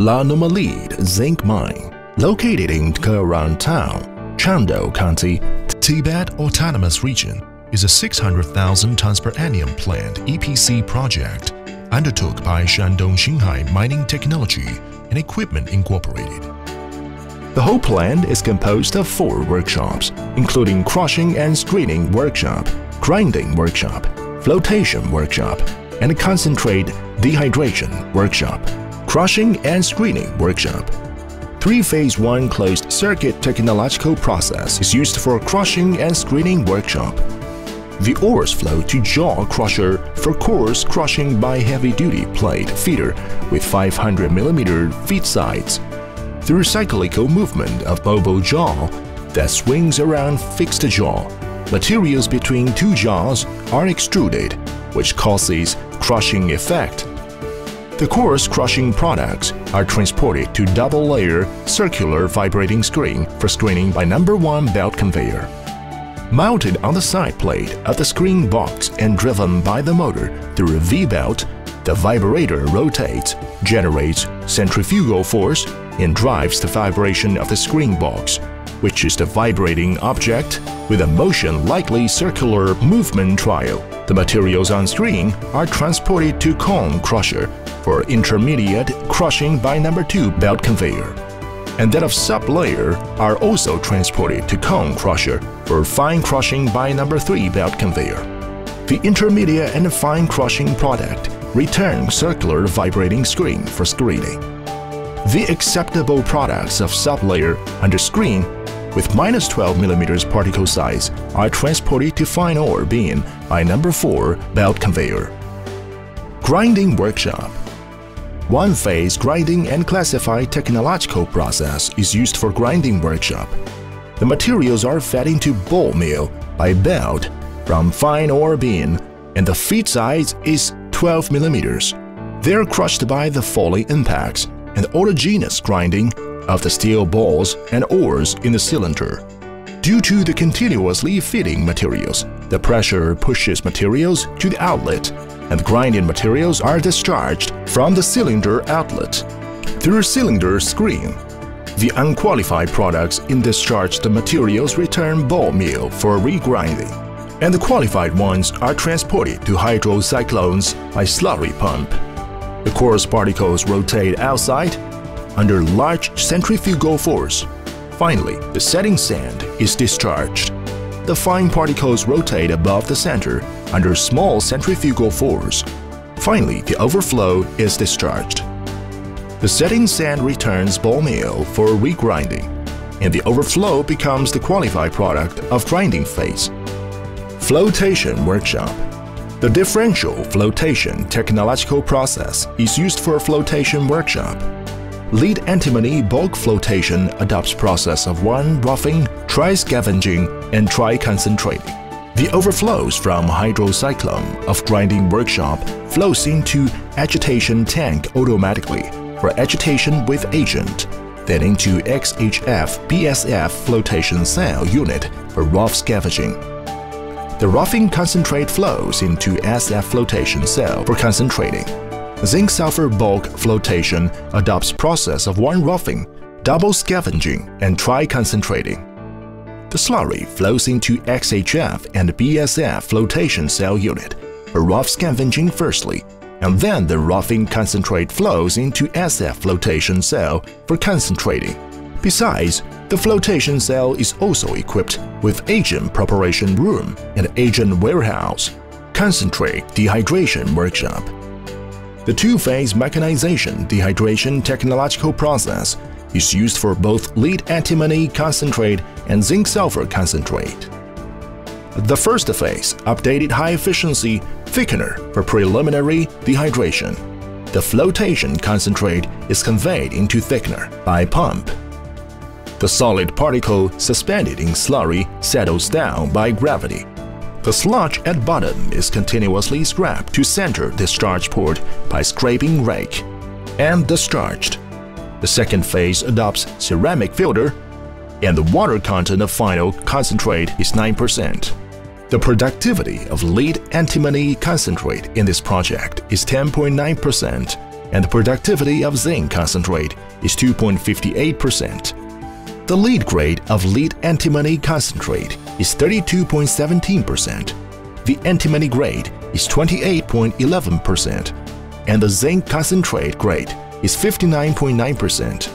La Numalid Zinc Mine, located in Tkerang Town, Chandou County, Tibet Autonomous Region, is a 600,000 tons per annum plant EPC project undertook by Shandong Xinhai Mining Technology and Equipment Incorporated. The whole plant is composed of 4 workshops, including crushing and screening workshop, grinding workshop, flotation workshop, and concentrate dehydration workshop, crushing and screening workshop. 3 phase 1 closed circuit technological process is used for crushing and screening workshop. The ores flow to jaw crusher for coarse crushing by heavy-duty plate feeder with 500 mm feed sides. Through cyclical movement of mobile jaw that swings around fixed jaw, materials between 2 jaws are extruded, which causes crushing effect. The coarse crushing products are transported to double-layer circular vibrating screen for screening by No. 1 belt conveyor, mounted on the side plate of the screen box and driven by the motor through a V-belt. The vibrator rotates, generates centrifugal force, and drives the vibration of the screen box, which is the vibrating object with a motion-likely circular movement trial. The materials on screen are transported to cone crusher for intermediate crushing by No. 2 belt conveyor, and that of sub-layer are also transported to cone crusher for fine crushing by No. 3 belt conveyor. The intermediate and fine crushing product return circular vibrating screen for screening. The acceptable products of sub-layer under screen with -12 mm particle size are transported to fine ore beam by No. 4 belt conveyor. Grinding workshop. 1-phase grinding and classified technological process is used for grinding workshop. The materials are fed into ball mill by belt from fine ore bin, and the feed size is 12 mm. They are crushed by the Foley impacts and autogenous grinding of the steel balls and ores in the cylinder. Due to the continuously feeding materials, the pressure pushes materials to the outlet, and grinding materials are discharged from the cylinder outlet through cylinder screen. The unqualified products in discharged materials return ball mill for regrinding, and the qualified ones are transported to hydrocyclones by slurry pump. The coarse particles rotate outside under large centrifugal force. Finally, the setting sand is discharged. The fine particles rotate above the center under small centrifugal force. Finally, the overflow is discharged. The setting sand returns ball mill for regrinding, and the overflow becomes the qualified product of grinding phase. Flotation workshop. The differential flotation technological process is used for flotation workshop. Lead antimony bulk flotation adopts process of 1 roughing, tri-scavenging, and tri-concentrating. The overflows from hydrocyclone of grinding workshop flows into agitation tank automatically for agitation with agent, then into XHF BSF flotation cell unit for rough scavenging. The roughing concentrate flows into SF flotation cell for concentrating. Zinc-sulfur bulk flotation adopts process of 1 roughing, double scavenging, and tri-concentrating. The slurry flows into XHF and BSF flotation cell unit for rough scavenging firstly, and then the roughing concentrate flows into SF flotation cell for concentrating. Besides, the flotation cell is also equipped with agent preparation room and agent warehouse, concentrate dehydration workshop. The 2-phase mechanization dehydration technological process is used for both lead antimony concentrate and zinc sulfur concentrate. The first phase updated high-efficiency thickener for preliminary dehydration. The flotation concentrate is conveyed into thickener by pump. The solid particle suspended in slurry settles down by gravity. The sludge at bottom is continuously scraped to center discharge port by scraping rake and discharged. The second phase adopts ceramic filter, and the water content of final concentrate is 9%. The productivity of lead antimony concentrate in this project is 10.9%, and the productivity of zinc concentrate is 2.58%. The lead grade of lead antimony concentrate is 32.17%, the antimony grade is 28.11%, and the zinc concentrate grade is 59.9%.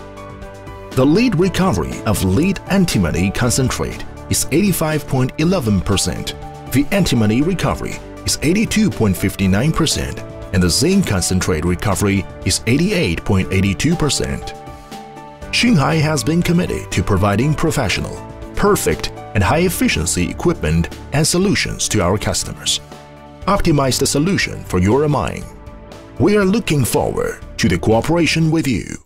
The lead recovery of lead antimony concentrate is 85.11%, the antimony recovery is 82.59%, and the zinc concentrate recovery is 88.82%. Xinhai has been committed to providing professional, perfect, and high-efficiency equipment and solutions to our customers. Optimize the solution for your mine. We are looking forward to the cooperation with you.